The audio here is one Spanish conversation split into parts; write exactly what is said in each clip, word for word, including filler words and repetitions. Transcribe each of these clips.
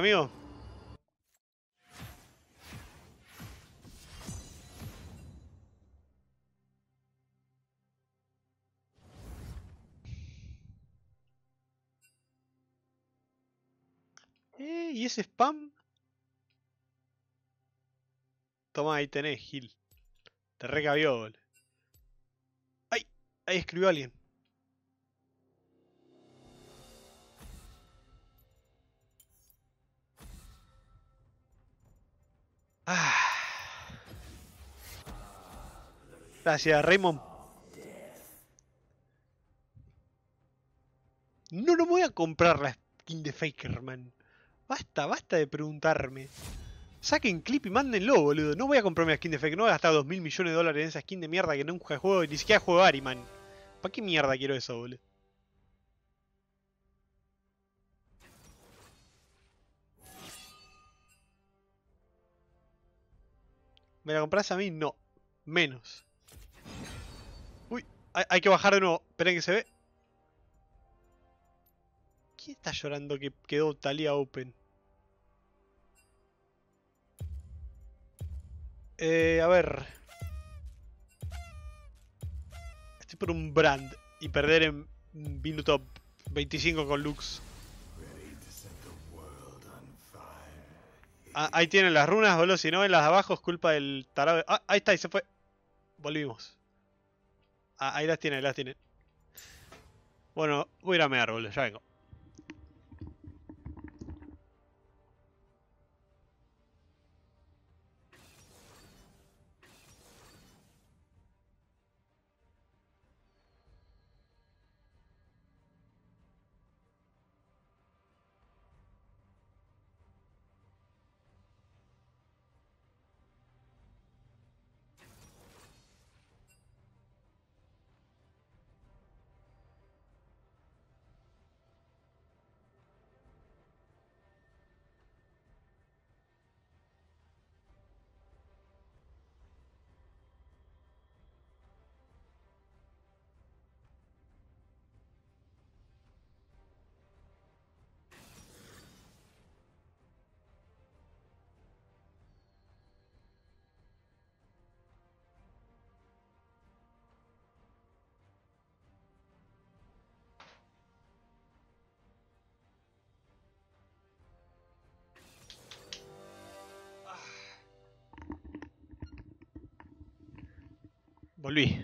Amigo. Eh, ¿y ese spam? Toma, ahí tenés, Gil. Te recabió, bol. ¡Ay! Ahí escribió alguien. Ah. Gracias, Raymond. No, no voy a comprar la skin de Faker, man. Basta, basta de preguntarme. Saquen clip y mándenlo, boludo. No voy a comprarme la skin de Faker. No voy a gastar dos mil millones de dólares en esa skin de mierda que nunca juego y ni siquiera juego Ari, man. ¿Para qué mierda quiero eso, boludo? ¿Me la compras a mí? No. Menos. Uy, hay, hay que bajar de nuevo. Esperen que se ve. ¿Quién está llorando que quedó Talía Open? Eh, a ver. Estoy por un brand y perder en minuto veinticinco con Lux. Ah, ahí tienen las runas, boludo. Si no ven las de abajo es culpa del tarado de... Ah, ahí está, y se fue. Volvimos. Ah, ahí las tienen, ahí las tienen. Bueno, voy a ir a mear, boludo. Ya vengo. Volví.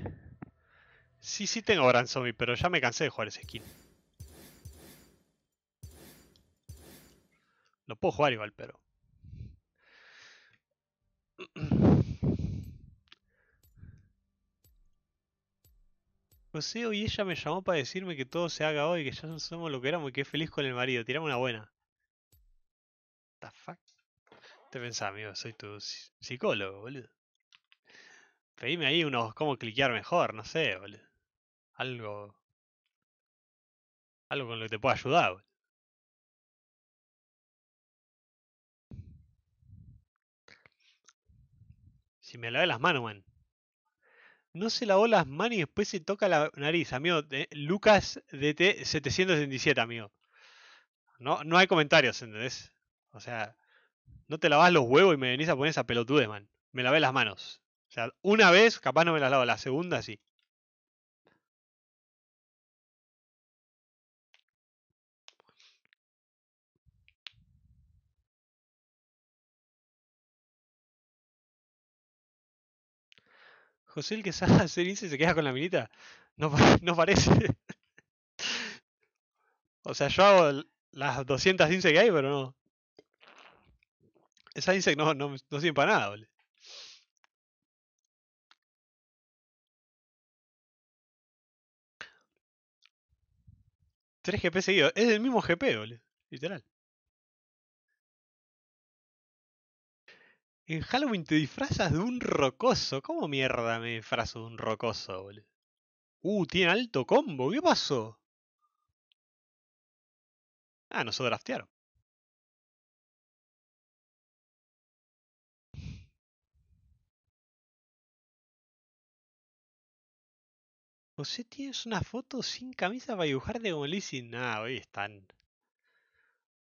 Sí, sí tengo Brand Zombie, pero ya me cansé de jugar ese skin. Lo puedo jugar igual, pero... José y ella me llamó para decirme que todo se haga hoy, que ya no somos lo que éramos y que es feliz con el marido. Tirame una buena. What the fuck? Te pensás, amigo, soy tu psicólogo, boludo. Pedime ahí unos cómo cliquear mejor, no sé, boludo. Algo. Algo con lo que te pueda ayudar, boludo. Si me lavé las manos, man. No se lavó las manos y después se toca la nariz, amigo. Eh, Lucas D T setecientos setenta y siete, amigo. No, no hay comentarios, ¿entendés? O sea, no te lavás los huevos y me venís a poner esa pelotudez, man. Me lavé las manos. O sea, una vez capaz no me las lavo, la segunda sí. José el que sabe hacer y se queda con la minita. No, no parece. O sea, yo hago las doscientas insect que hay, pero no. Esas insect no, no, no sirven para nada, boludo. tres G P seguidos. Es el mismo G P, boludo. Literal. En Halloween te disfrazas de un rocoso. ¿Cómo mierda me disfrazo de un rocoso, boludo? Uh, tiene alto combo. ¿Qué pasó? Ah, nos draftearon. José, tienes una foto sin camisa para dibujarte como Lizzie. Nah, hoy están.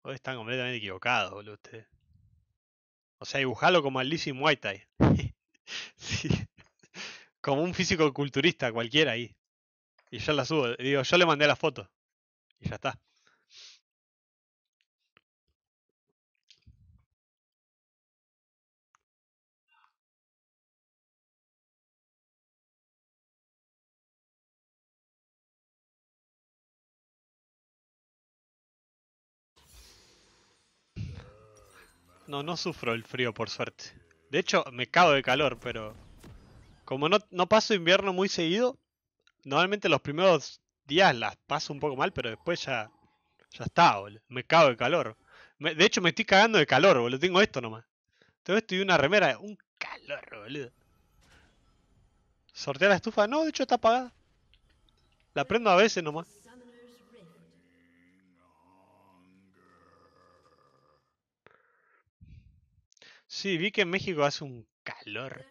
Hoy están completamente equivocados, boludo, ustedes. O sea, dibujalo como al Lizzie Muay Thai. Sí. Como un físico culturista cualquiera ahí. Y yo la subo. Digo, yo le mandé la foto. Y ya está. No, no sufro el frío, por suerte. De hecho, me cago de calor, pero... Como no, no paso invierno muy seguido, normalmente los primeros días las paso un poco mal, pero después ya... Ya está, boludo. Me cago de calor. Me, de hecho, me estoy cagando de calor, boludo. Tengo esto nomás. Tengo esto y una remera. Un calor, boludo. ¿Sortear la estufa? No, de hecho está apagada. La prendo a veces nomás. Sí, vi que en México hace un calor.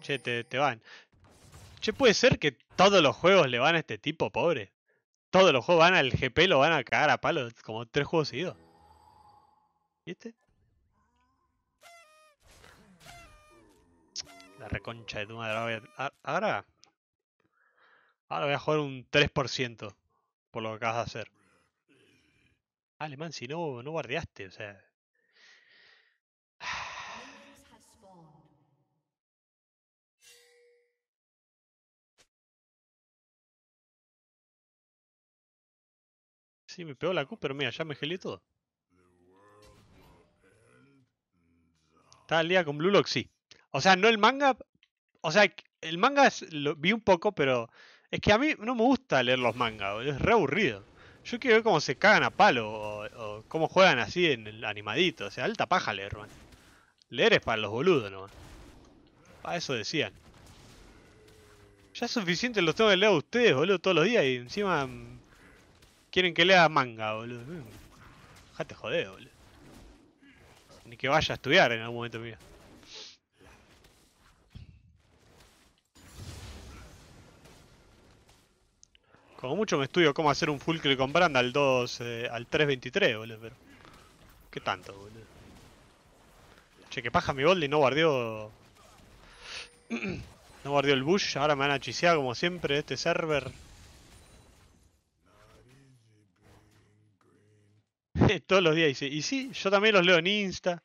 Che, te, te van. Che, puede ser que todos los juegos le van a este tipo, pobre. Todos los juegos van al G P, lo van a cagar a palo. Como tres juegos seguidos. ¿Viste? La reconcha de tu madre. Ahora... Ahora voy a jugar un tres por ciento. Por lo que acabas de hacer. Alemán, si no, no guardeaste, o sea... Sí, me pegó la Q, pero mira, ya me gelé todo. ¿Está al día con Blue Lock? Sí. O sea, no el manga. O sea, el manga es, lo vi un poco, pero... Es que a mí no me gusta leer los mangas, es re aburrido. Yo quiero ver cómo se cagan a palo, o, o cómo juegan así en el animadito. O sea, alta paja leer, man. Leer es para los boludos, nomás. Para eso decían. Ya es suficiente, los tengo que leer a ustedes, boludo, todos los días y encima... Quieren que lea manga, boludo. Dejate joder, boludo. Ni que vaya a estudiar en algún momento, mira. Como mucho me estudio cómo hacer un full click con Brand al dos, eh, al tres veintitrés, boludo, pero... ¿Qué tanto, boludo? Che, que paja mi gold y no guardió... No guardió el bush, ahora me van a chisear como siempre este server. Todos los días dice, y sí, yo también los leo en Insta.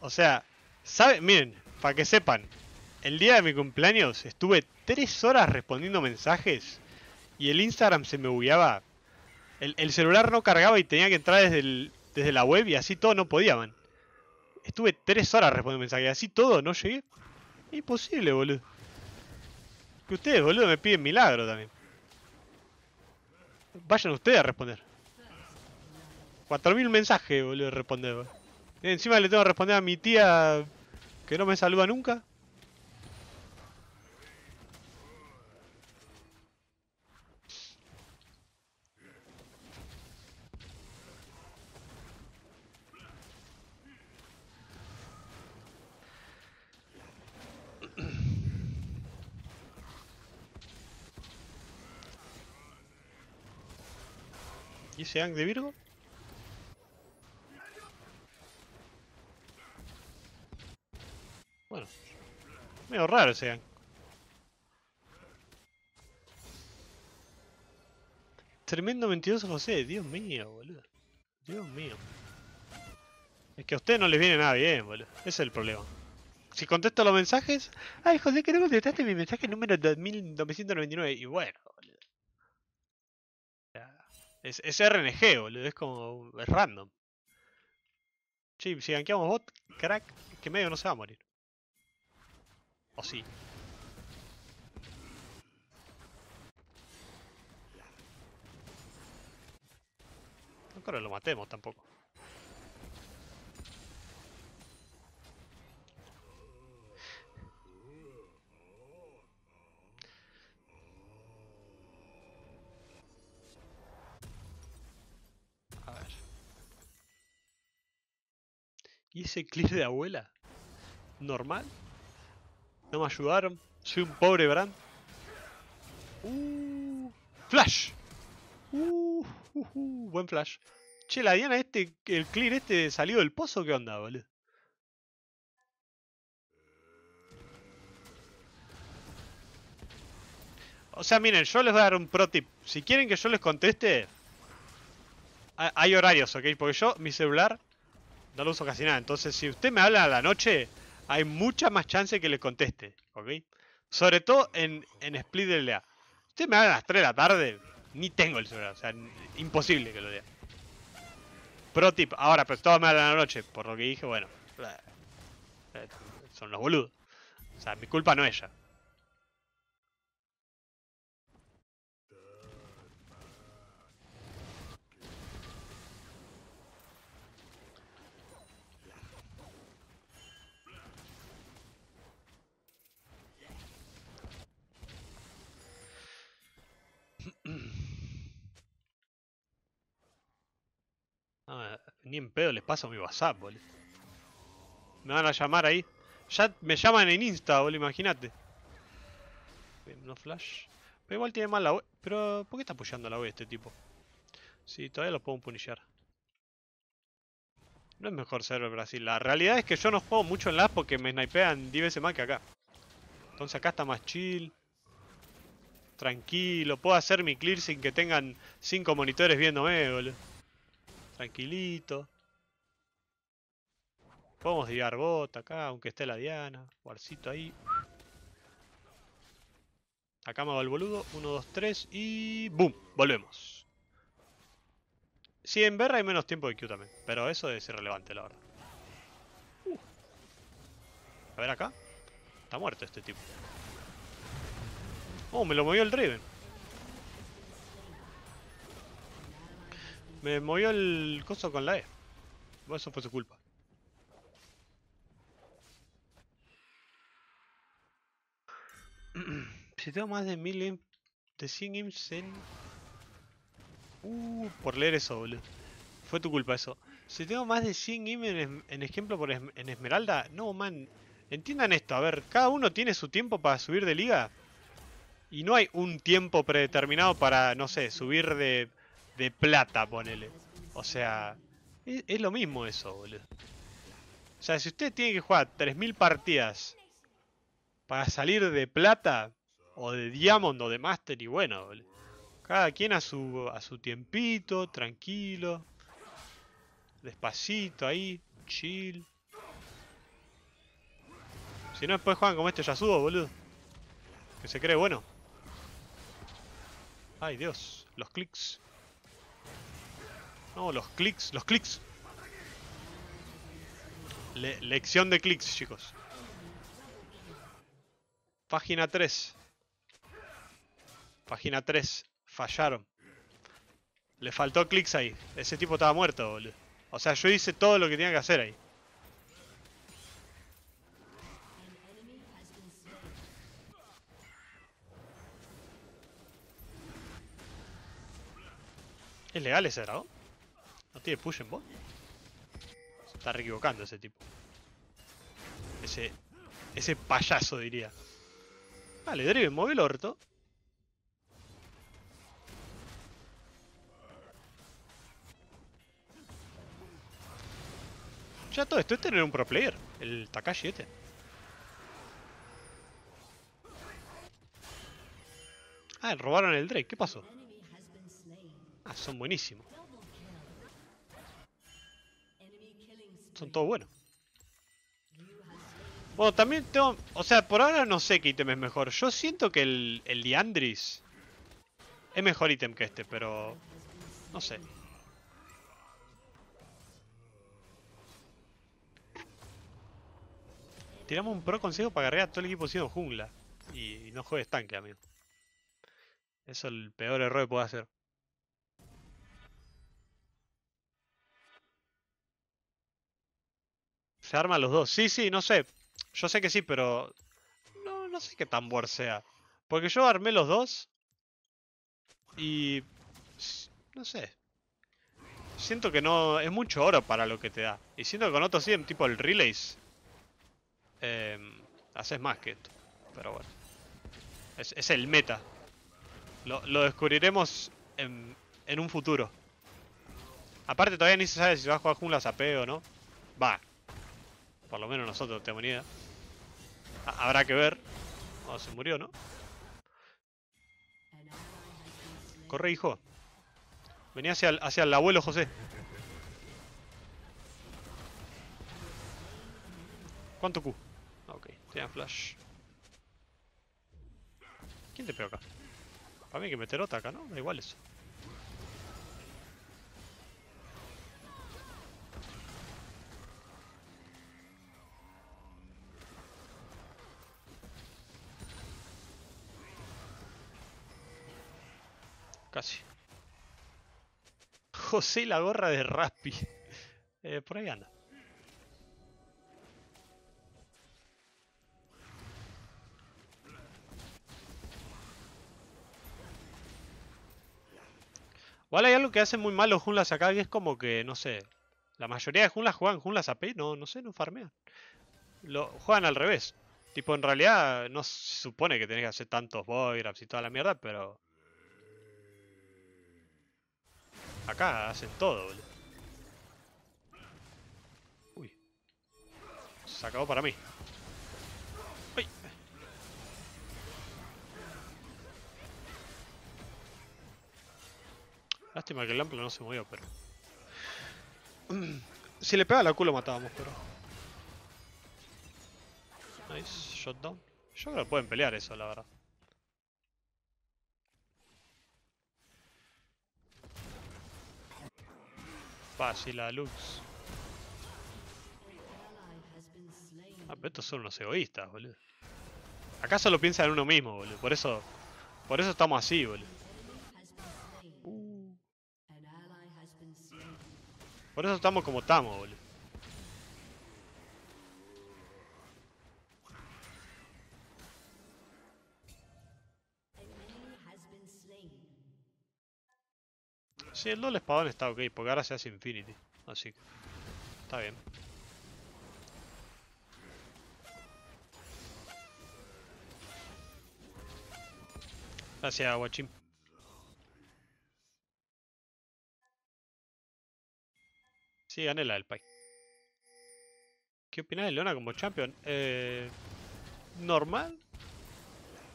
O sea, ¿saben? Miren, para que sepan, el día de mi cumpleaños estuve tres horas respondiendo mensajes y el Instagram se me bugueaba. El, el celular no cargaba y tenía que entrar desde, el, desde la web y así todo no podía, man. Estuve tres horas respondiendo mensajes y así todo no llegué. Imposible, boludo. Que ustedes, boludo, me piden milagro también. Vayan ustedes a responder. cuatro mil mensajes, boludo, responder, boludo. Encima le tengo que responder a mi tía que no me saluda nunca. ¿Y ese gank de Virgo? Bueno, medio raro ese gank. Tremendo mentiroso José, Dios mío, boludo. Dios mío. Es que a ustedes no les viene nada bien, boludo. Ese es el problema. Si contesto los mensajes... Ay, José, que no contestaste mi mensaje número dos mil novecientos noventa y nueve. Y bueno... Es, es R N G, boludo, es como... es random. Che, si gankeamos bot, crack, que medio no se va a morir. O sí. No creo que lo matemos tampoco. ¿Y ese clip de abuela? ¿Normal? No me ayudaron. Soy un pobre Brand. Uh, ¡Flash! Uh, uh, uh, buen flash. Che, la Diana este, el clear este salió del pozo, ¿qué onda, boludo? O sea, miren, yo les voy a dar un pro tip. Si quieren que yo les conteste, hay horarios, ¿ok? Porque yo, mi celular, no lo uso casi nada. Entonces, si usted me habla a la noche, hay mucha más chance que les conteste, ¿ok? Sobre todo en, en split del D A. Usted me habla a las tres de la tarde, ni tengo el celular. O sea, imposible que lo lea. Pro tip, ahora, pero todos me hablan a la noche. Por lo que dije, bueno, son los boludos. O sea, mi culpa no es ella. Ah, ni en pedo les paso mi WhatsApp, boludo. Me van a llamar ahí. Ya me llaman en Insta, boludo, imagínate. No flash. Pero igual tiene mal la web. Pero, ¿por qué está apoyando a la web este tipo? Sí, todavía lo puedo punillar. No es mejor ser el Brasil. La realidad es que yo no juego mucho en las porque me snipean diez veces más que acá. Entonces acá está más chill. Tranquilo. Puedo hacer mi clear sin que tengan cinco monitores viéndome, boludo. Tranquilito. Podemos tirar bot acá, aunque esté la Diana. Guarcito ahí. Acá me va el boludo. uno, dos, tres y... ¡Boom! Volvemos. Si en Berra hay menos tiempo de Q también. Pero eso es irrelevante, la verdad. Uh. A ver acá. Está muerto este tipo. Oh, me lo movió el Draven. Me movió el coso con la E. Bueno, eso fue su culpa. Si tengo más de mil imps, de cien imps en... Uh, por leer eso, boludo. Fue tu culpa eso. Si tengo más de cien imps en, en ejemplo por es, en Esmeralda... No, man. Entiendan esto. A ver, cada uno tiene su tiempo para subir de liga. Y no hay un tiempo predeterminado para, no sé, subir de... de plata, ponele. O sea, es, es lo mismo eso, boludo. O sea, si usted tiene que jugar tres mil partidas para salir de plata, o de Diamond, o de Master, y bueno, boludo. Cada quien a su, a su tiempito, tranquilo. Despacito ahí, chill. Si no, después juegan como este Yasuo, boludo. Que se cree bueno. Ay, Dios, los clics. No, los clics, los clics. Le lección de clics, chicos. Página tres. Página tres. Fallaron. Le faltó clics ahí. Ese tipo estaba muerto, boludo. O sea, yo hice todo lo que tenía que hacer ahí. ¿Es legal ese dragón? ¿No tiene push en bot? Se está re equivocando ese tipo. Ese... Ese payaso, diría. Vale, Draven, mueve el orto. Ya todo esto es tener un pro player. El Takashi este. Ah, robaron el Drake. ¿Qué pasó? Ah, son buenísimos. Son todos buenos. Bueno, también tengo... O sea, por ahora no sé qué ítem es mejor. Yo siento que el, el Liandry's es mejor ítem que este, pero... No sé. Tiramos un pro consejo para cargar a todo el equipo siendo jungla. Y, y no juegues tanque, amigo. Eso es el peor error que puedo hacer. Se arman los dos. Sí, sí, no sé. Yo sé que sí, pero... No, no sé qué tan board sea. Porque yo armé los dos. Y... No sé. Siento que no... Es mucho oro para lo que te da. Y siento que con otros sí, tipo el Relays. Eh, haces más que esto. Pero bueno. Es, es el meta. Lo, lo descubriremos en, en un futuro. Aparte todavía ni se sabe si va a jugar jungla A P o no. Va. Por lo menos nosotros no tenemos ni idea. Habrá que ver. Oh, se murió, ¿no? Corre, hijo. Venía hacia el, hacia el abuelo José. ¿Cuánto Q? Ok, tenía flash. ¿Quién te pegó acá? Para mí hay que meter otra acá, ¿no? Da igual eso. Casi. José la gorra de Raspi. eh, por ahí anda. Igual hay algo que hacen muy mal los junglas acá, que es como que, no sé, la mayoría de junglas juegan junglas A P, no, no sé, no farmean. Lo, juegan al revés. Tipo, en realidad no se supone que tenés que hacer tantos boy grabs y toda la mierda, pero... acá hacen todo, boludo. Uy. Se acabó para mí. Uy. Lástima que el amplo no se movió, pero... si le pegaba la Q lo matábamos, pero... Nice, shot down. Yo creo que pueden pelear eso, la verdad. Fácil la Lux. Ah, pero estos son unos egoístas, boludo. Acá solo piensan en uno mismo, boludo. Por eso, por eso estamos así, boludo. Uh. Por eso estamos como estamos, boludo. Sí, el doble espadón está ok, porque ahora se hace Infinity, así que está bien. Gracias, guachín. Sí, gané la del Pai. ¿Qué opinas de Leona como champion? Eh, normal.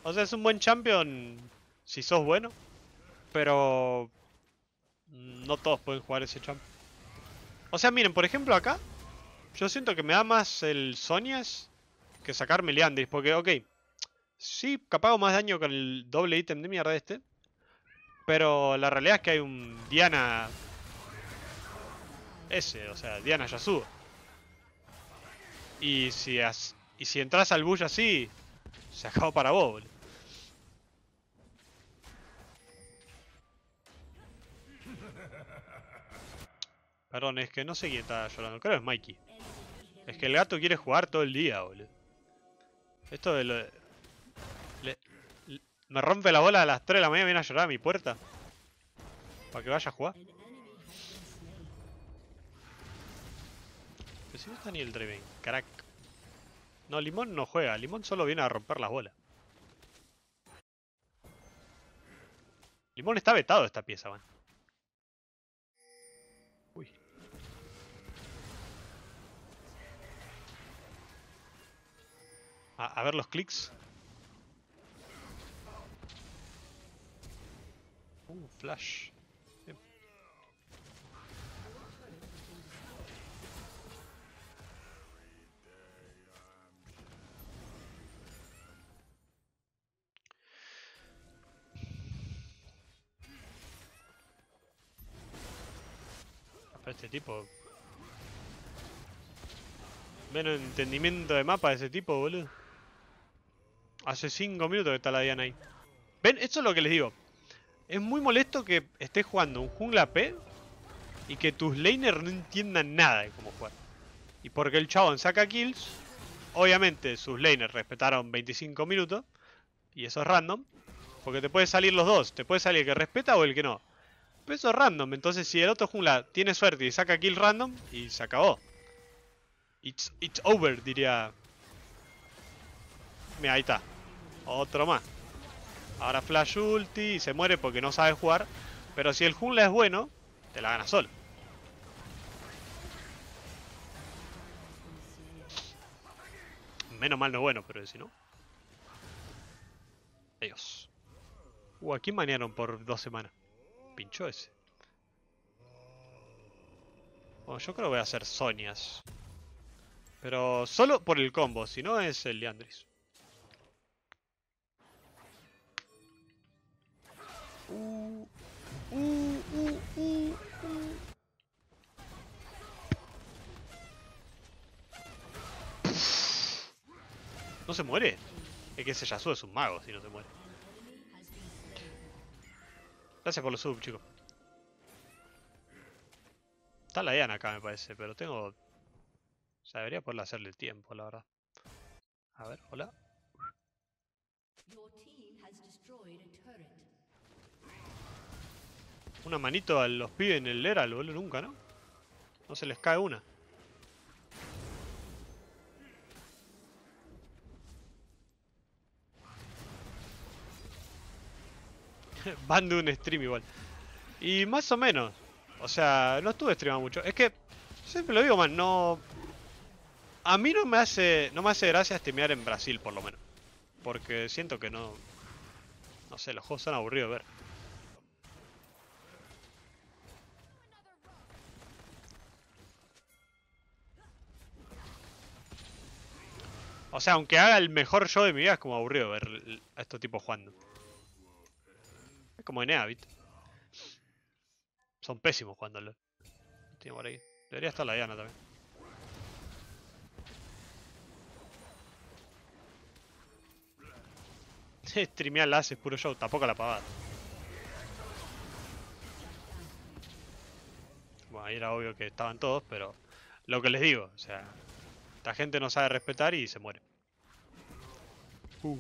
O sea, es un buen champion si sos bueno, pero... no todos pueden jugar ese champ. O sea, miren, por ejemplo acá, yo siento que me da más el Sonias que sacarme Liandry's. Porque, ok, sí, capaz hago más daño con el doble ítem de mierda este, pero la realidad es que hay un Diana ese, o sea, Diana Yasuo. Y si, has, y si entras al bush así, se acabó para vos, boludo. Perdón, es que no sé quién está llorando, creo que es Mikey. Es que el gato quiere jugar todo el día, boludo. Esto de lo de... Le... Le... me rompe la bola a las tres de la mañana y viene a llorar a mi puerta. Para que vaya a jugar. Pero si no está ni el Draven, crack. No, Limón no juega, Limón solo viene a romper las bolas. Limón está vetado esta pieza, man. A, a ver los clics. Uh, flash. Bien. Pero este tipo... menos entendimiento de mapa de ese tipo, boludo. Hace cinco minutos que está la Diana ahí. ¿Ven? Esto es lo que les digo. Es muy molesto que estés jugando un jungla P y que tus laners no entiendan nada de cómo jugar. Y porque el chabón saca kills, obviamente sus laners respetaron veinticinco minutos. Y eso es random. Porque te pueden salir los dos. Te puede salir el que respeta o el que no. Pero eso es random. Entonces si el otro jungla tiene suerte y saca kill random, y se acabó. It's, it's over, diría... Mira, ahí está. Otro más. Ahora flash ulti y se muere porque no sabe jugar. Pero si el jungla es bueno, te la ganas solo. Menos mal no bueno, pero si no... Dios. Uh, ¿a quién manearon por dos semanas? Pinchó ese. Bueno, yo creo que voy a hacer Sonias. Pero solo por el combo, si no es el Liandry's. Uh, uh, uh, uh, uh. ¿No se muere? Es que ese Yasuo es un mago si no se muere. Gracias por los sub, chicos. Está la Diana acá, me parece, pero tengo... O sea, debería poder hacerle el tiempo, la verdad. A ver, hola. Una manito a los pibes en el Herald, boludo, nunca, ¿no? No se les cae una. Van de un stream igual. Y más o menos. O sea, no estuve streamando mucho. Es que, siempre lo digo, man, no... A mí no me hace no me hace gracia streamear en Brasil, por lo menos. Porque siento que no... No sé, los juegos son aburridos de ver. O sea, aunque haga el mejor show de mi vida, es como aburrido ver a estos tipos jugando. Como en Habit. Son pésimos jugándolo. Tiene por ahí. Debería estar la Diana también. Streamear la haces puro show, tampoco la pavada. Bueno, ahí era obvio que estaban todos, pero lo que les digo, o sea, esta gente no sabe respetar y se muere. Uh.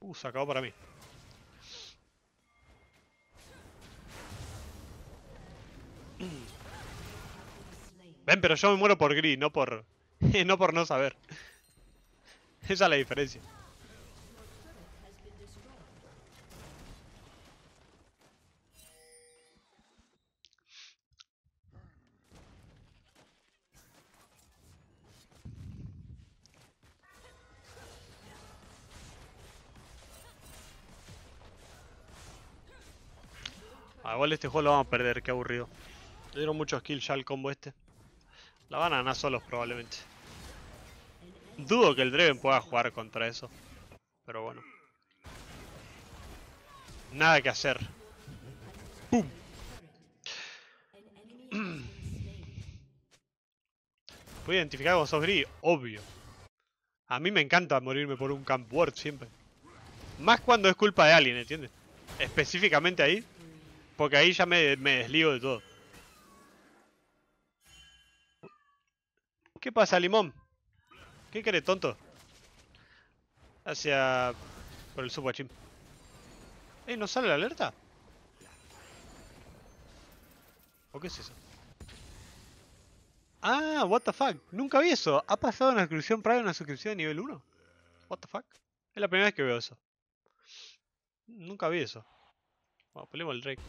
Uh, se acabó para mí. Ven, pero yo me muero por gris, no por... no por no saber. Esa es la diferencia. Igual este juego lo vamos a perder, qué aburrido. Le dieron muchos kills ya al combo este. La van a ganar solos probablemente. Dudo que el Draven pueda jugar contra eso. Pero bueno. Nada que hacer. ¡Pum! Puedo identificar con sos gris, obvio. A mí me encanta morirme por un camp ward siempre. Más cuando es culpa de alguien, ¿entiendes? Específicamente ahí. Porque ahí ya me, me desligo de todo. ¿Qué pasa, Limón? ¿Qué querés, tonto? Hacia... Por el subwatchim. ¿Eh? ¿No sale la alerta? ¿O qué es eso? Ah, what the fuck. Nunca vi eso. ¿Ha pasado una suscripción Prime, una suscripción de nivel uno? What the fuck. Es la primera vez que veo eso. Nunca vi eso. Bueno, ponemos el Drake.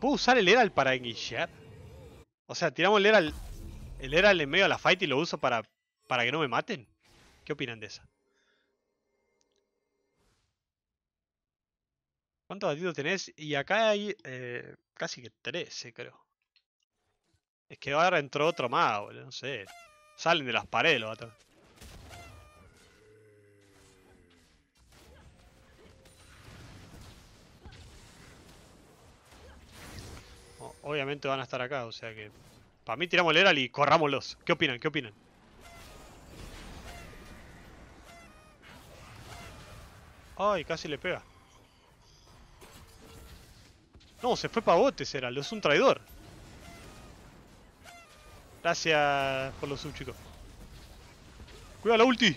¿Puedo usar el Herald para enguillar? O sea, tiramos el Herald, el Herald en medio de la fight y lo uso para, para que no me maten. ¿Qué opinan de esa? ¿Cuántos batidos tenés? Y acá hay eh, casi que trece, creo. Es que ahora entró otro más, boludo. No sé. Salen de las paredes los gatos. Obviamente van a estar acá, o sea que... Para mí tiramos el Herald y corrámoslos. ¿Qué opinan? ¿Qué opinan? Ay, casi le pega. No, se fue para botes Herald, es un traidor. Gracias por los sub, chicos. ¡Cuidado la ulti!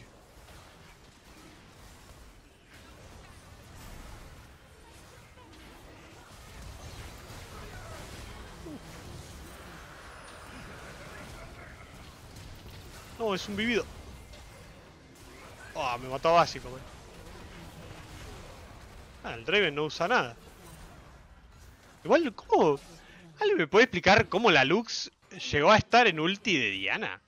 No, es un vivido. Ah, oh, me mató básico, wey. Ah, el Draven no usa nada. Igual, ¿cómo? ¿Alguien me puede explicar cómo la Lux llegó a estar en ulti de Diana?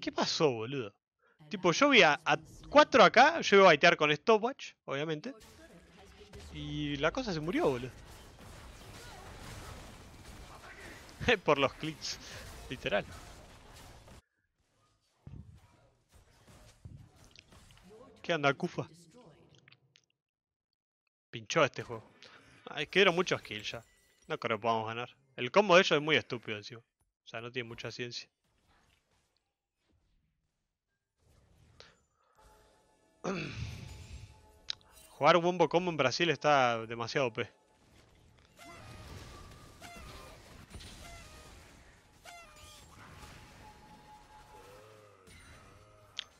¿Qué pasó, boludo? Tipo, yo vi a cuatro acá, yo iba a baitear con Stopwatch, obviamente. Y la cosa se murió, boludo. Por los clics, literal. ¿Qué anda, Kufa? Pinchó este juego. Ay, es que dieron muchos kills ya. No creo que podamos ganar. El combo de ellos es muy estúpido encima. O sea, no tiene mucha ciencia. Jugar un bombo combo en Brasil está demasiado O P.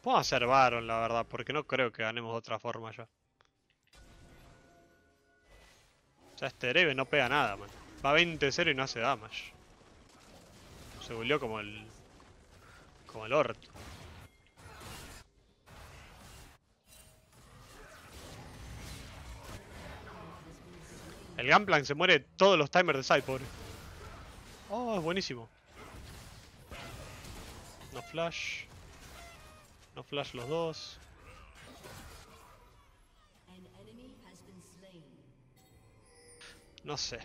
Puedo hacer Baron, la verdad, porque no creo que ganemos de otra forma ya. O sea, este Draven no pega nada, man. Va veinte cero y no hace damage. Se volvió como el... como el orto. El Gunplank se muere todos los timers de Cypher, pobre. Oh, es buenísimo. No flash. No flash los dos. No sé.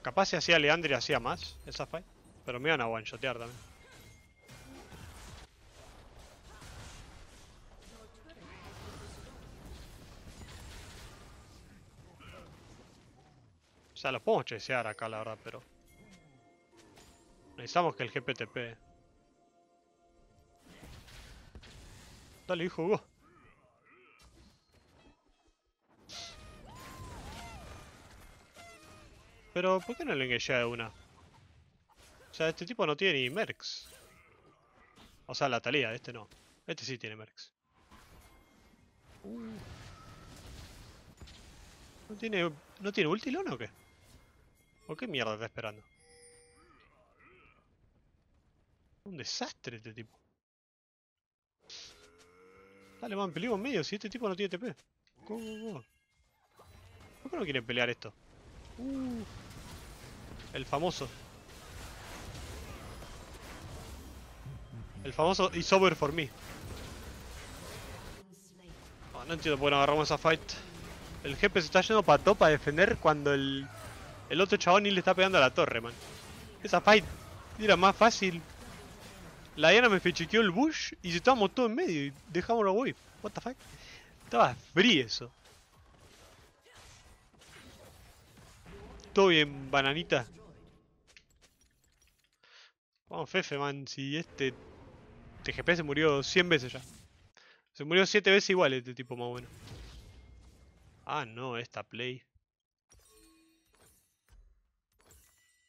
Capaz si hacía Liandry's hacía más esa fight. Pero me iban a one-shotear también. O sea, los podemos chasear acá, la verdad, pero... necesitamos que el G P T P... Dale, hijo, go. Pero, ¿por qué no le engagea de una? O sea, este tipo no tiene ni mercs. O sea, la Talía, este no. Este sí tiene mercs. ¿No tiene, no tiene ulti Leona o qué? ¿O qué mierda está esperando? Un desastre este tipo. Dale, man, peleemos en medio si este tipo no tiene T P. Go, go, go. ¿Por qué no quieren pelear esto? Uh, el famoso. El famoso is over for me. Oh, no entiendo por qué no agarramos esa fight. El jefe se está yendo para top a defender cuando el, el otro chabón ni le está pegando a la torre, man. Esa fight era más fácil. La Diana me fechiqueó el bush y se estábamos todos en medio y dejamos la wave. What the fuck? Estaba frío eso. Todo bien, bananita. Vamos, Fefe, man. Si este T G P se murió cien veces ya. Se murió siete veces igual este tipo más bueno. Ah, no, esta play.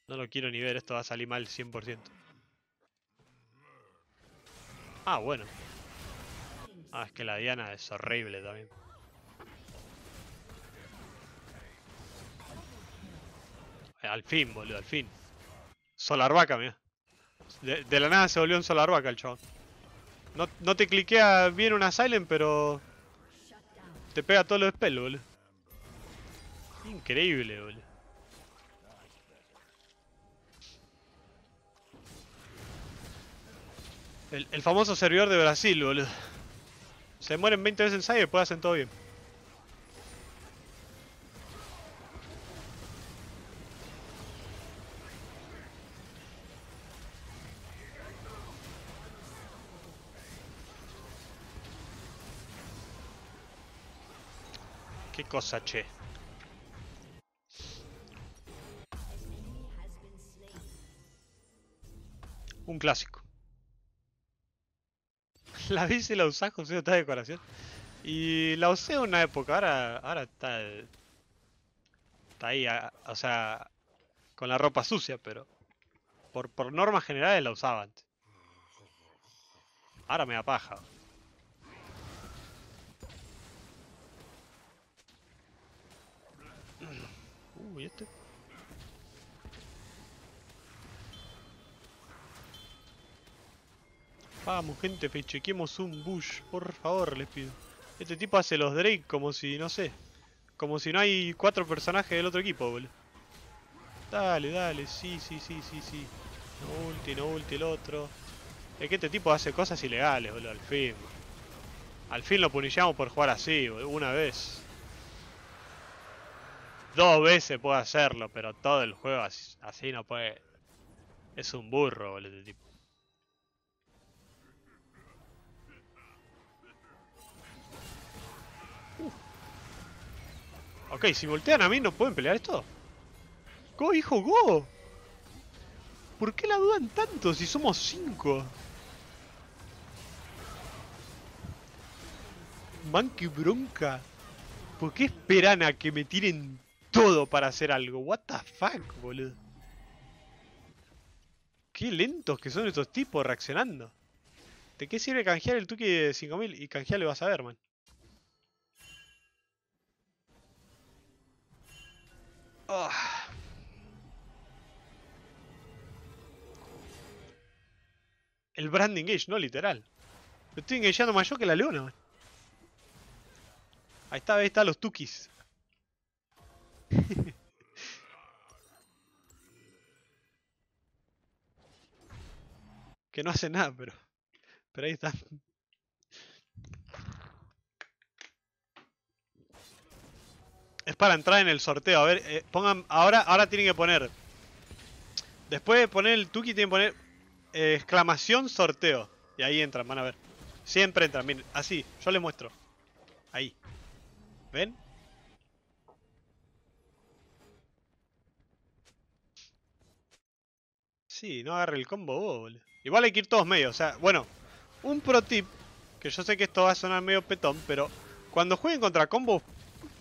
No lo quiero ni ver, esto va a salir mal cien por ciento. Ah, bueno. Ah, es que la Diana es horrible también. Al fin, boludo, al fin. Solar vaca, mira. De, de la nada se volvió un solar vaca el chabón. No, no te cliquea bien una silent, pero... te pega todos los spells, boludo. Increíble, boludo. El, el famoso servidor de Brasil, boludo. Se mueren veinte veces en side y después hacen todo bien. Qué cosa, che. Un clásico. La bici la usás con cierta decoración. Y la usé en una época, ahora, ahora está, está ahí, a, o sea, con la ropa sucia, pero por, por normas generales la usaba antes. Ahora me da paja. Uy, este. Vamos, gente, fechequemos un bush, por favor, les pido. Este tipo hace los Drake como si, no sé, como si no hay cuatro personajes del otro equipo, boludo. Dale, dale, sí, sí, sí, sí, sí. No ulti, no ulti el otro. Es que este tipo hace cosas ilegales, boludo, al fin. Al fin lo punillamos por jugar así, boludo, una vez. Dos veces puede hacerlo, pero todo el juego así, así no puede. Es un burro, boludo, este tipo. Ok, si voltean a mí no pueden pelear esto. Go, hijo, go. ¿Por qué la dudan tanto si somos cinco? Man, qué bronca. ¿Por qué esperan a que me tiren todo para hacer algo? What the fuck, boludo. Qué lentos que son estos tipos reaccionando. ¿De qué sirve canjear el tuki de cinco mil? Y canjear le vas a ver, man. Oh. El brand engage, no literal. Me estoy engageando más yo que la Leona, man. Ahí está, ahí están los tukis. Que no hacen nada, pero. Pero ahí están. Es para entrar en el sorteo, a ver, eh, pongan, ahora, ahora tienen que poner, después de poner el tuki tienen que poner eh, exclamación sorteo. Y ahí entran, van a ver. Siempre entran, miren, así, yo les muestro. Ahí. ¿Ven? Sí, no agarre el combo vos, boludo. Igual hay que ir todos medios, o sea, bueno. Un pro tip, que yo sé que esto va a sonar medio petón, pero cuando jueguen contra combos,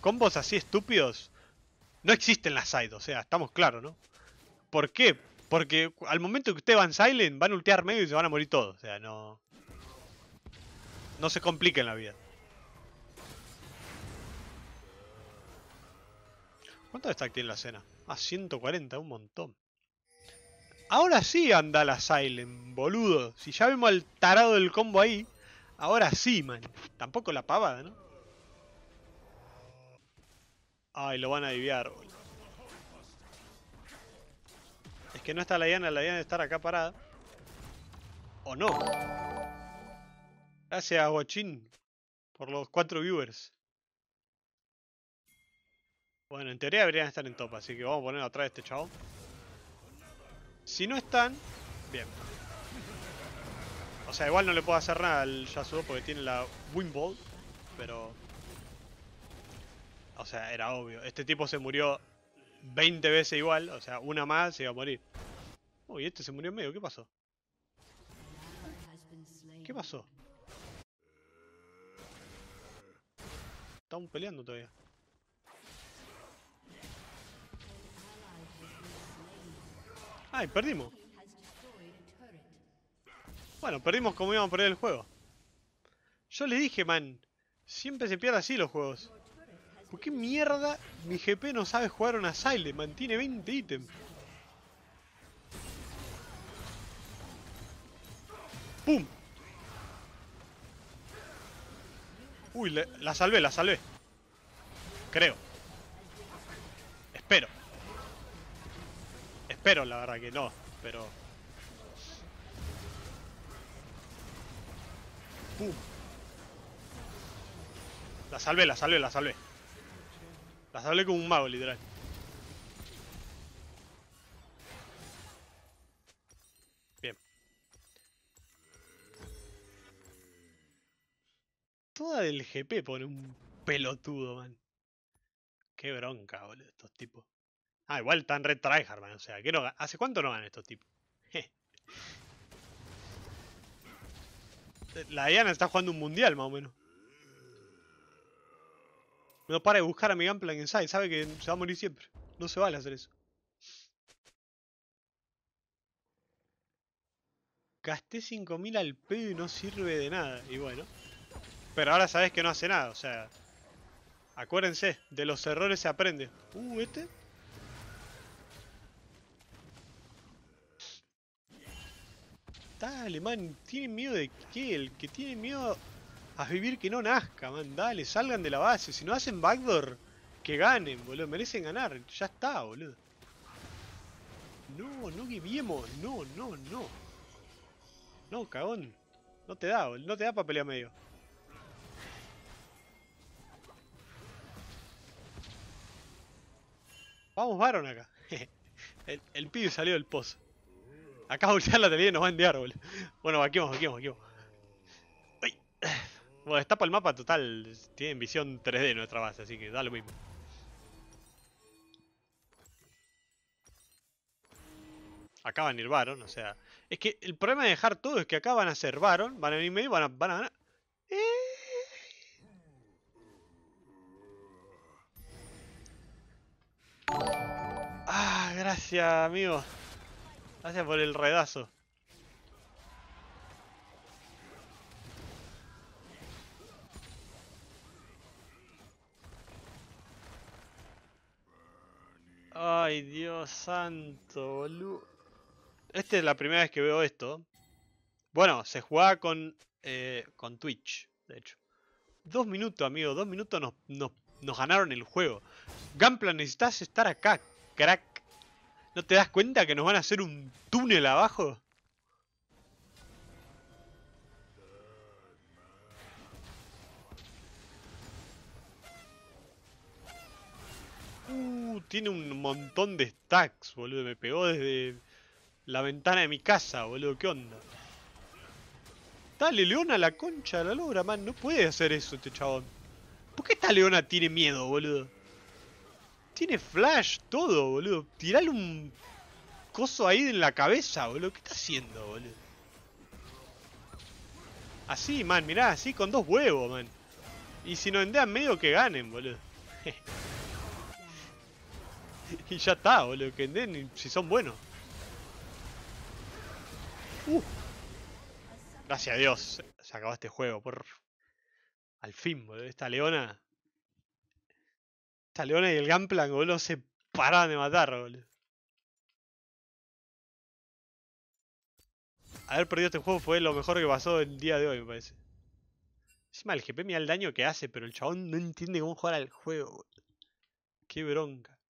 combos así estúpidos, no existen las side, o sea, estamos claros, ¿no? ¿Por qué? Porque al momento que ustedes van silent, van a ultear medio y se van a morir todos, o sea, no... No se compliquen la vida. ¿Cuánto stack tiene la cena? Ah, ciento cuarenta, un montón. Ahora sí anda la silent, boludo. Si ya vemos al tarado del combo ahí, ahora sí, man. Tampoco la pavada, ¿no? Ay, lo van a desviar, boludo. Es que no está la Diana, la Diana de estar acá parada. ¿O no? Gracias, Guachín, por los cuatro viewers. Bueno, en teoría deberían estar en top, así que vamos a poner atrás de este chavo. Si no están, bien. O sea, igual no le puedo hacer nada al Yasuo porque tiene la Wind Ball, pero... O sea, era obvio. Este tipo se murió veinte veces igual. O sea, una más se iba a morir. Uy, este se murió en medio. ¿Qué pasó? ¿Qué pasó? Estamos peleando todavía. Ay, perdimos. Bueno, perdimos como íbamos a perder el juego. Yo le dije, man. Siempre se pierde así los juegos. ¿Por qué mierda mi G P no sabe jugar una Silent? Mantiene veinte ítems. ¡Pum! Uy, la, la salvé, la salvé. Creo. Espero. Espero, la verdad que no, pero... ¡Pum! La salvé, la salvé, la salvé. Las hablé como un mago, literal. Bien. Toda del G P pone un pelotudo, man. Qué bronca, boludo, estos tipos. Ah, igual están re tryhard, man. O sea, que no, ¿hace cuánto no ganan estos tipos? Je. La Diana está jugando un mundial, más o menos. No para de buscar a mi Gunplank en side, sabe que se va a morir siempre. No se vale hacer eso. Gasté cinco mil al pedo y no sirve de nada. Y bueno. Pero ahora sabes que no hace nada, o sea. Acuérdense, de los errores se aprende. Uh, este. Dale, man, ¿tiene miedo de qué? El que tiene miedo A vivir que no nazca, man, dale, salgan de la base. Si no hacen backdoor, que ganen, boludo. Merecen ganar, ya está, boludo. No, no guiemos, no, no, no. No, cagón. No te da, boludo, no te da para pelear medio. Vamos Baron acá. El, el pibe salió del pozo. Acá voltear la televisión nos va a endear, boludo. Bueno, vaquemos, vaquemos, vaquemos. Bueno, destapa el mapa total. Tienen visión tres D nuestra base, así que da lo mismo. Acá van a ir Baron, o sea... Es que el problema de dejar todo es que acá van a ser Baron, van a venir medio, van a, van a ganar... ¡Eh! Ah, gracias, amigo. Gracias por el redazo. Ay, Dios santo, boludo. Esta es la primera vez que veo esto. Bueno, se jugaba con, eh, con Twitch, de hecho. Dos minutos, amigo. Dos minutos nos, nos, nos ganaron el juego. Gunplank, necesitas estar acá, crack. ¿No te das cuenta que nos van a hacer un túnel abajo? Uh, tiene un montón de stacks, boludo. Me pegó desde la ventana de mi casa, boludo. ¿Qué onda? Dale, Leona, la concha de la lora, man. No puede hacer eso este chabón. ¿Por qué esta Leona tiene miedo, boludo? Tiene flash, todo, boludo. Tirale un coso ahí en la cabeza, boludo. ¿Qué está haciendo, boludo? Así, man, mirá, así con dos huevos, man. Y si nos endean medio que ganen, boludo. Y ya está, boludo, que den si son buenos. Uh. Gracias a Dios, se acabó este juego, por... Al fin, boludo, esta Leona... Esta Leona y el Gunplank, boludo, se paraban de matar, boludo. Haber perdido este juego fue lo mejor que pasó el día de hoy, me parece. Encima el G P mira el daño que hace, pero el chabón no entiende cómo jugar al juego, boludo. Qué bronca.